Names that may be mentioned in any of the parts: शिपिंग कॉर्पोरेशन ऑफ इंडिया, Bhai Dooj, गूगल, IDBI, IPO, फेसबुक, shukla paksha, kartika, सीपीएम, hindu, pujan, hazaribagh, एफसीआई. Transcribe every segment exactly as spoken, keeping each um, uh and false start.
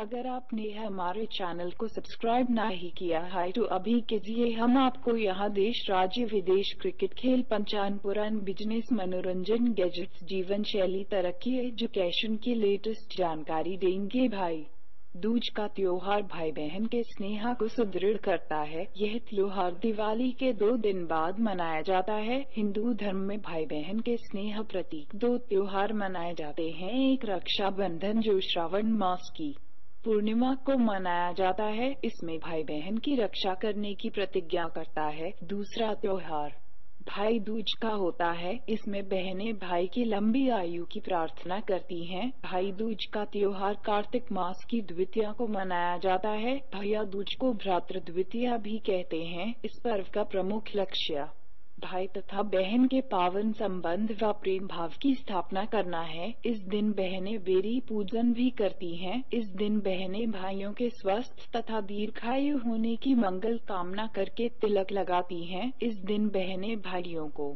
अगर आपने हमारे चैनल को सब्सक्राइब नहीं किया है तो अभी कीजिए। हम आपको यहाँ देश राज्य विदेश क्रिकेट खेल पंचांग पुराण बिजनेस मनोरंजन गैजेट्स जीवन शैली तरक्की एजुकेशन की लेटेस्ट जानकारी देंगे। भाई दूज का त्योहार भाई बहन के स्नेह को सुदृढ़ करता है। यह त्योहार दिवाली के दो दिन बाद मनाया जाता है। हिंदू धर्म में भाई बहन के स्नेह प्रतीक दो त्योहार मनाए जाते हैं। एक रक्षा बंधन जो श्रावण मास की पूर्णिमा को मनाया जाता है, इसमें भाई बहन की रक्षा करने की प्रतिज्ञा करता है। दूसरा त्योहार भाई दूज का होता है। इसमें बहनें भाई की लंबी आयु की प्रार्थना करती हैं। भाई दूज का त्योहार कार्तिक मास की द्वितीया को मनाया जाता है। भैया दूज को भ्रातृ द्वितीया भी कहते हैं। इस पर्व का प्रमुख लक्ष्य भाई तथा बहन के पावन संबंध व प्रेम भाव की स्थापना करना है। इस दिन बहनें बेरी पूजन भी करती हैं। इस दिन बहनें भाइयों के स्वस्थ तथा दीर्घायु होने की मंगल कामना करके तिलक लगाती हैं। इस दिन बहनें भाइयों को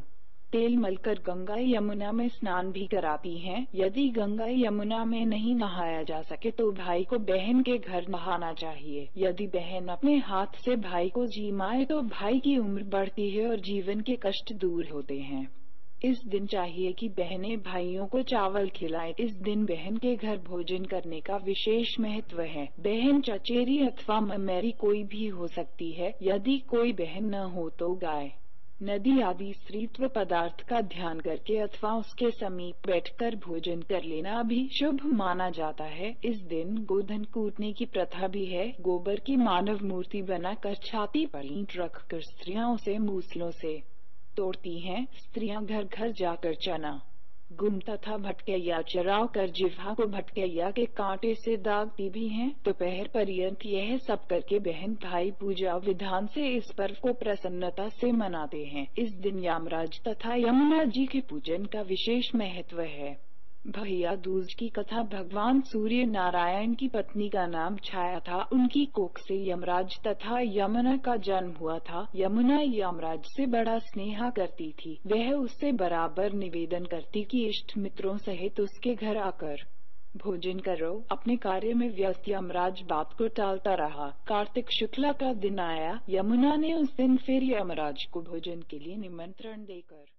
तेल मलकर गंगा यमुना में स्नान भी कराती हैं। यदि गंगा यमुना में नहीं नहाया जा सके तो भाई को बहन के घर नहाना चाहिए। यदि बहन अपने हाथ से भाई को जीमाए तो भाई की उम्र बढ़ती है और जीवन के कष्ट दूर होते हैं। इस दिन चाहिए कि बहनें भाइयों को चावल खिलाएं। इस दिन बहन के घर भोजन करने का विशेष महत्व है। बहन चचेरी अथवा ममेरी कोई भी हो सकती है। यदि कोई बहन न हो तो गाय नदी आदि स्त्रीत्व पदार्थ का ध्यान करके अथवा उसके समीप बैठकर भोजन कर लेना भी शुभ माना जाता है। इस दिन गोधन कूटने की प्रथा भी है। गोबर की मानव मूर्ति बनाकर छाती पर ईंट रखकर स्त्रियां उसे मूसलों से तोड़ती हैं। स्त्रियां घर घर जाकर चना गुम तथा भटकैया चराव कर जिह्वा को भटकैया के कांटे से दागती भी हैं। दोपहर पर्यंत यह सब करके बहन भाई पूजा विधान से इस पर्व को प्रसन्नता से मनाते हैं। इस दिन यमराज तथा यमुना जी के पूजन का विशेष महत्व है। भैया दूज की कथा भगवान सूर्य नारायण की पत्नी का नाम छाया था। उनकी कोख से यमराज तथा यमुना का जन्म हुआ था। यमुना यमराज से बड़ा स्नेहा करती थी। वह उससे बराबर निवेदन करती कि इष्ट मित्रों सहित उसके घर आकर भोजन करो। अपने कार्य में व्यस्त यमराज बात को टालता रहा। कार्तिक शुक्ला का दिन आया। यमुना ने उस दिन फिर यमराज को भोजन के लिए निमंत्रण देकर